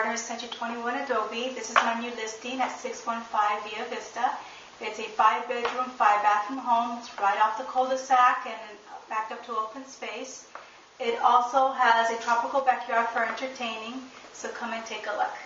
Gardner Center 21 Adobe. This is my new listing at 615 Via Vista. It's a 5-bedroom, 5-bathroom home. It's right off the cul-de-sac and backed up to open space. It also has a tropical backyard for entertaining, so come and take a look.